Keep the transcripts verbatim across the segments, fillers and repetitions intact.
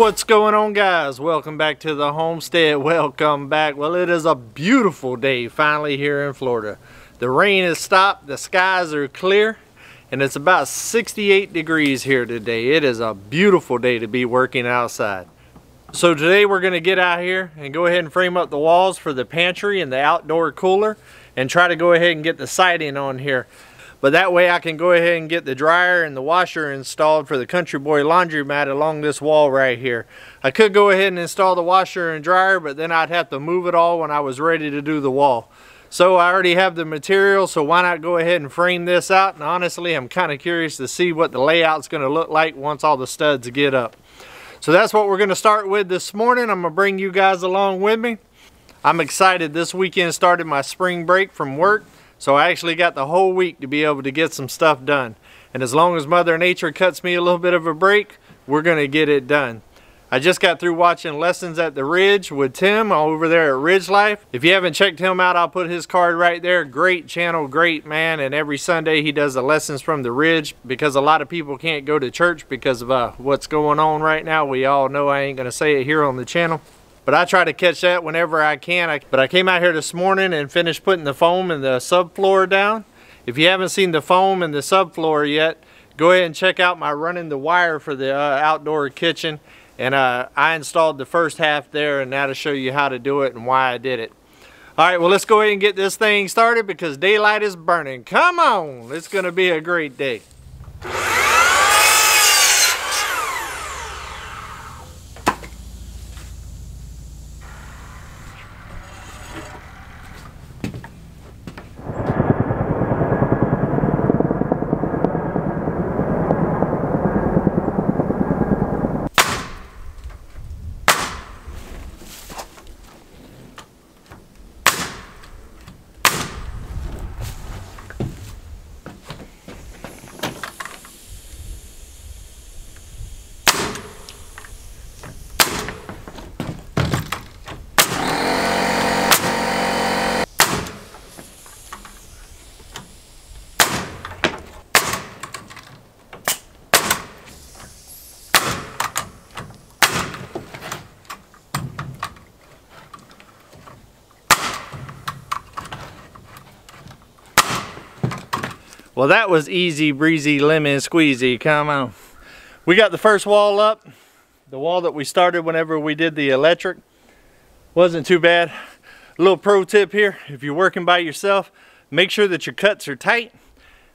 What's going on, guys? Welcome back to the homestead. Welcome back. Well, it is a beautiful day finally here in Florida. The rain has stopped, the skies are clear, and it's about sixty-eight degrees here today. It is a beautiful day to be working outside. So today we're going to get out here and go ahead and frame up the walls for the pantry and the outdoor cooler and try to go ahead and get the siding on here. But that way I can go ahead and get the dryer and the washer installed for the Country Boy laundromat along this wall right here. I could go ahead and install the washer and dryer, but then I'd have to move it all when I was ready to do the wall. So I already have the material, so why not go ahead and frame this out? And honestly, I'm kind of curious to see what the layout's going to look like once all the studs get up. So that's what we're going to start with this morning. I'm going to bring you guys along with me. I'm excited. This weekend started my spring break from work. So I actually got the whole week to be able to get some stuff done. And as long as Mother Nature cuts me a little bit of a break, we're gonna get it done. I just got through watching Lessons at the Ridge with Tim over there at Ridge Life. If you haven't checked him out, I'll put his card right there. Great channel, great man. And every Sunday he does the Lessons from the Ridge because a lot of people can't go to church because of uh, what's going on right now. We all know I ain't gonna say it here on the channel. But I try to catch that whenever I can. I, but I came out here this morning and finished putting the foam and the subfloor down. If you haven't seen the foam and the subfloor yet, go ahead and check out my running the wire for the uh, outdoor kitchen. And uh, I installed the first half there, and that'll show you how to do it and why I did it. All right, well, let's go ahead and get this thing started because daylight is burning. Come on, it's gonna be a great day. Well, that was easy breezy lemon squeezy. Come on. We got the first wall up. The wall that we started whenever we did the electric wasn't too bad. A little pro tip here. If you're working by yourself, make sure that your cuts are tight.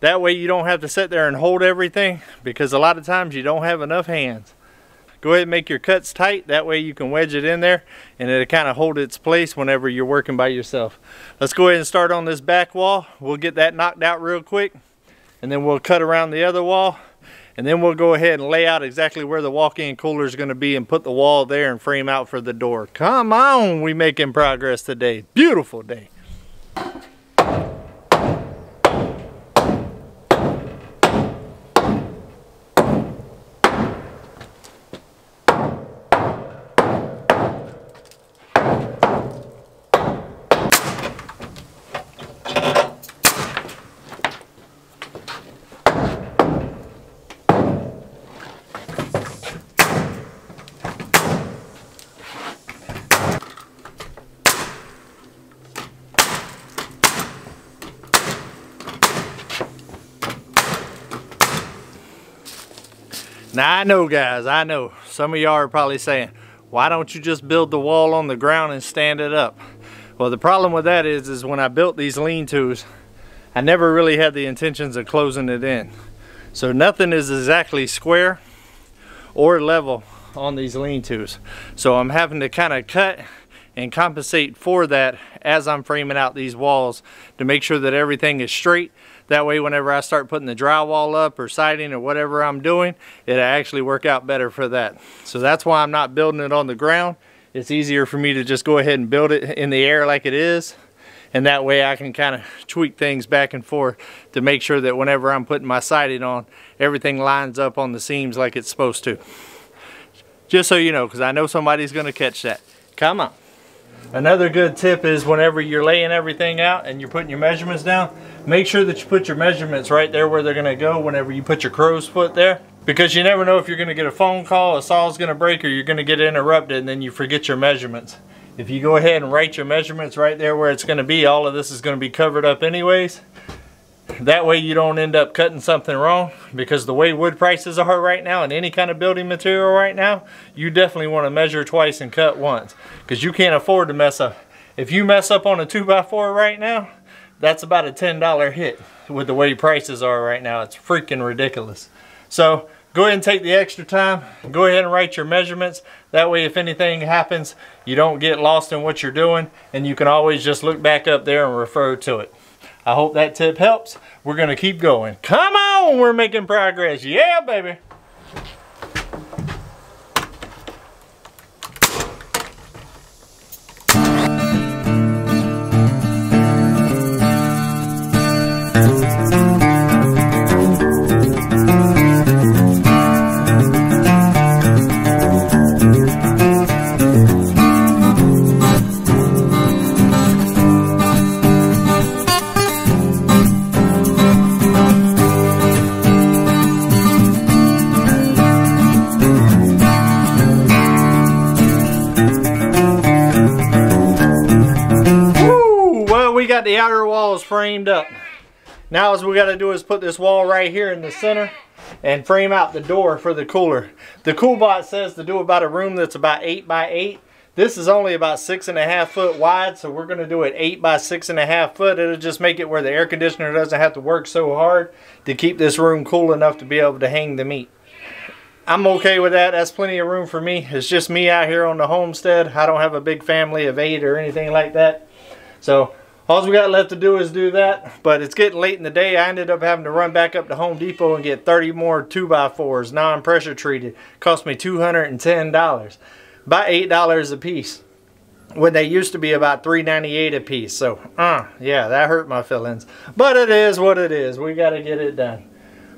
That way you don't have to sit there and hold everything because a lot of times you don't have enough hands. Go ahead and make your cuts tight. That way you can wedge it in there and it'll kind of hold its place whenever you're working by yourself. Let's go ahead and start on this back wall. We'll get that knocked out real quick. And then we'll cut around the other wall, and then we'll go ahead and lay out exactly where the walk-in cooler is going to be and put the wall there and frame out for the door. Come on, we making progress today. Beautiful day. Now I know, guys, I know some of y'all are probably saying, why don't you just build the wall on the ground and stand it up? Well, the problem with that is, is when I built these lean-tos, I never really had the intentions of closing it in. So nothing is exactly square or level on these lean-tos. So I'm having to kind of cut and compensate for that as I'm framing out these walls to make sure that everything is straight. That way, whenever I start putting the drywall up or siding or whatever I'm doing, it'll actually work out better for that. So that's why I'm not building it on the ground. It's easier for me to just go ahead and build it in the air like it is. And that way I can kind of tweak things back and forth to make sure that whenever I'm putting my siding on, everything lines up on the seams like it's supposed to. Just so you know, because I know somebody's gonna catch that. Come on. Another good tip is whenever you're laying everything out and you're putting your measurements down, make sure that you put your measurements right there where they're going to go whenever you put your crow's foot there. because you never know if you're going to get a phone call, a saw's going to break, or you're going to get interrupted and then you forget your measurements. If you go ahead and write your measurements right there where it's going to be, all of this is going to be covered up anyways. That way you don't end up cutting something wrong, because the way wood prices are right now and any kind of building material right now, you definitely want to measure twice and cut once, because you can't afford to mess up. If you mess up on a two by four right now, that's about a ten dollar hit with the way prices are right now. It's freaking ridiculous. So go ahead and take the extra time. Go ahead and write your measurements. That way if anything happens, you don't get lost in what you're doing, and you can always just look back up there and refer to it. I hope that tip helps. We're gonna keep going. Come on, we're making progress. Yeah, baby. The outer wall is framed up. Now all we got to do is put this wall right here in the center and frame out the door for the cooler. The cool box says to do about a room that's about eight by eight. This is only about six and a half foot wide, so we're going to do it eight by six and a half foot. It'll just make it where the air conditioner doesn't have to work so hard to keep this room cool enough to be able to hang the meat. I'm okay with that. That's plenty of room for me. It's just me out here on the homestead. I don't have a big family of eight or anything like that. So all we got left to do is do that, but it's getting late in the day. I ended up having to run back up to Home Depot and get thirty more two by fours, non-pressure treated. Cost me two hundred ten dollars, about eight dollars a piece, when they used to be about three ninety-eight a piece. So, uh, yeah, that hurt my feelings, but it is what it is. We got to get it done.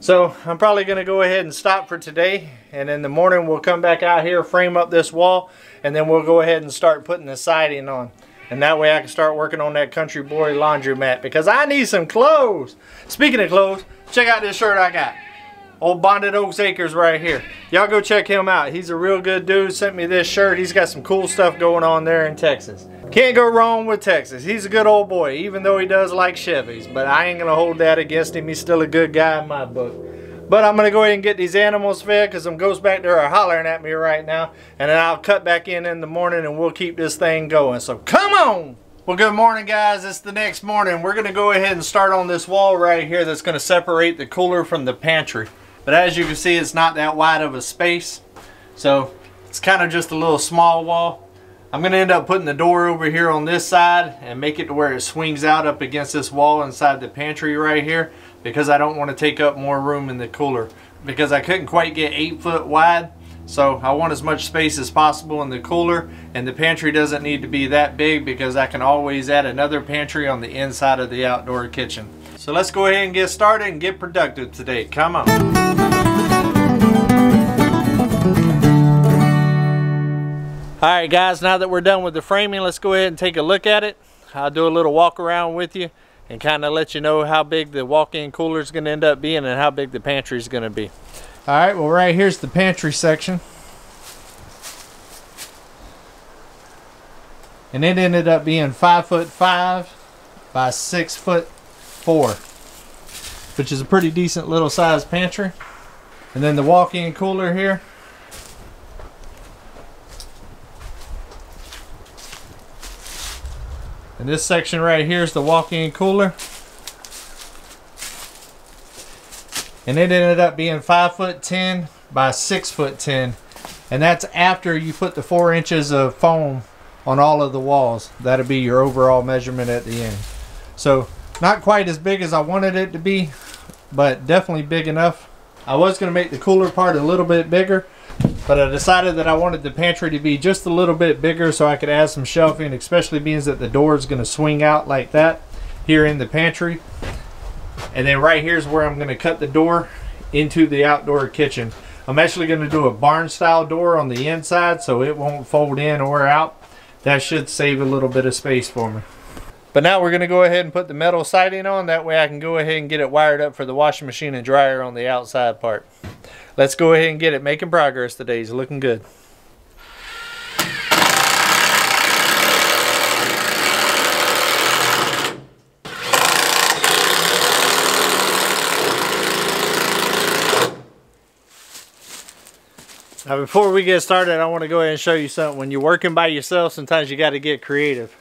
So I'm probably going to go ahead and stop for today, and in the morning we'll come back out here, frame up this wall, and then we'll go ahead and start putting the siding on. And that way I can start working on that Country Boy laundromat, because I need some clothes. Speaking of clothes, check out this shirt I got. Old Bonded Oaks Acres right here. Y'all go check him out. He's a real good dude. Sent me this shirt. He's got some cool stuff going on there in Texas. Can't go wrong with Texas. He's a good old boy, even though he does like Chevys. But I ain't going to hold that against him. He's still a good guy in my book. But I'm going to go ahead and get these animals fed, because them ghosts back there are hollering at me right now. And then I'll cut back in in the morning and we'll keep this thing going. So come on! Well, good morning, guys. It's the next morning. We're going to go ahead and start on this wall right here that's going to separate the cooler from the pantry. But as you can see, it's not that wide of a space. So it's kind of just a little small wall. I'm going to end up putting the door over here on this side and make it to where it swings out up against this wall inside the pantry right here, because I don't want to take up more room in the cooler, because I couldn't quite get eight foot wide. So I want as much space as possible in the cooler, and the pantry doesn't need to be that big, because I can always add another pantry on the inside of the outdoor kitchen. So let's go ahead and get started and get productive today. Come on. Alright guys, now that we're done with the framing, let's go ahead and take a look at it. I'll do a little walk around with you and kind of let you know how big the walk-in cooler is going to end up being and how big the pantry is going to be. Alright, well right here's the pantry section. And it ended up being five foot five by six foot four, which is a pretty decent little size pantry. And then the walk-in cooler here. And this section right here is the walk-in cooler. And it ended up being five foot ten by six foot ten. And that's after you put the four inches of foam on all of the walls. That'll be your overall measurement at the end. So not quite as big as I wanted it to be, but definitely big enough. I was going to make the cooler part a little bit bigger, but I decided that I wanted the pantry to be just a little bit bigger so I could add some shelving, especially being that the door is going to swing out like that here in the pantry. And then right here is where I'm going to cut the door into the outdoor kitchen. I'm actually going to do a barn style door on the inside so it won't fold in or out. That should save a little bit of space for me. But now we're going to go ahead and put the metal siding on. That way I can go ahead and get it wired up for the washing machine and dryer on the outside part. Let's go ahead and get it. Making progress today. It's looking good. Now before we get started, I want to go ahead and show you something. When you're working by yourself, sometimes you got to get creative.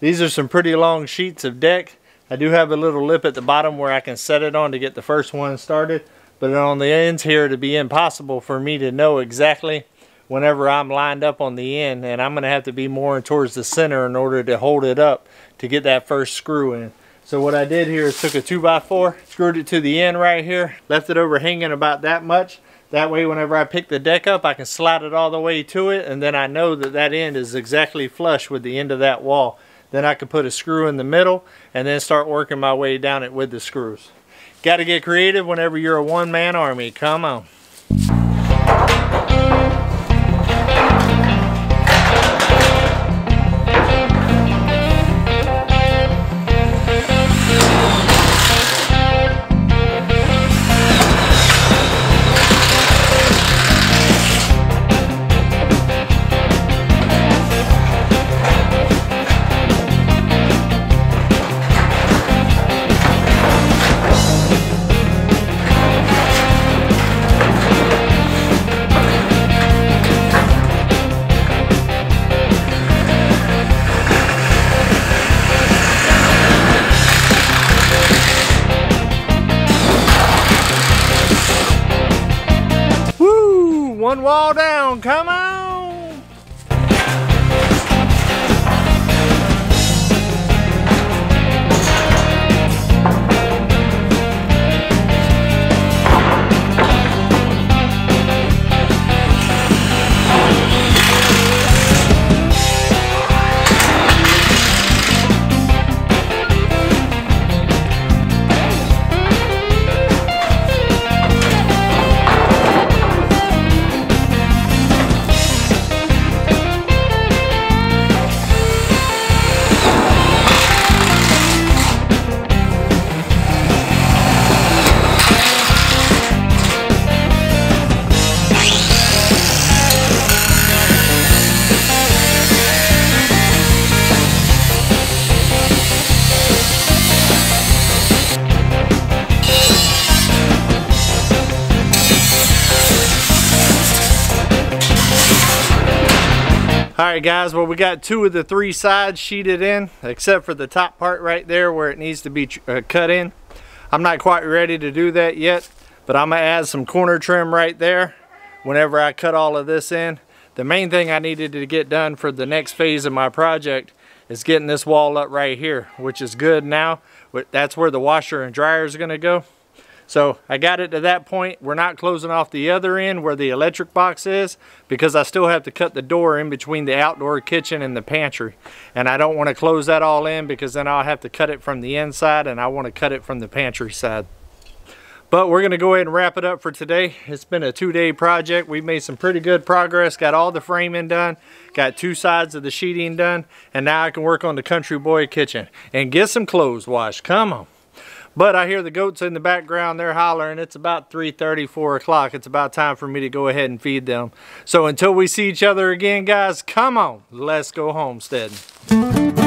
These are some pretty long sheets of deck. I do have a little lip at the bottom where I can set it on to get the first one started. But on the ends here, it'd be impossible for me to know exactly whenever I'm lined up on the end. And I'm going to have to be more towards the center in order to hold it up to get that first screw in. So what I did here is took a two by four, screwed it to the end right here, left it overhanging about that much. That way whenever I pick the deck up, I can slide it all the way to it. And then I know that that end is exactly flush with the end of that wall. Then I could put a screw in the middle and then start working my way down it with the screws. Got to get creative whenever you're a one-man army. Come on. One wall down, come on! Alright guys, well we got two of the three sides sheeted in, except for the top part right there where it needs to be uh, cut in. I'm not quite ready to do that yet, but I'm going to add some corner trim right there whenever I cut all of this in. The main thing I needed to get done for the next phase of my project is getting this wall up right here, which is good now. That's where the washer and dryer is going to go. So I got it to that point. We're not closing off the other end where the electric box is because I still have to cut the door in between the outdoor kitchen and the pantry. And I don't want to close that all in because then I'll have to cut it from the inside and I want to cut it from the pantry side. But we're going to go ahead and wrap it up for today. It's been a two-day project. We've made some pretty good progress. Got all the framing done. Got two sides of the sheeting done. And now I can work on the Country Boy kitchen and get some clothes washed. Come on. But I hear the goats in the background, they're hollering. It's about three thirty, four o'clock. It's about time for me to go ahead and feed them. So until we see each other again, guys, come on, let's go homesteading.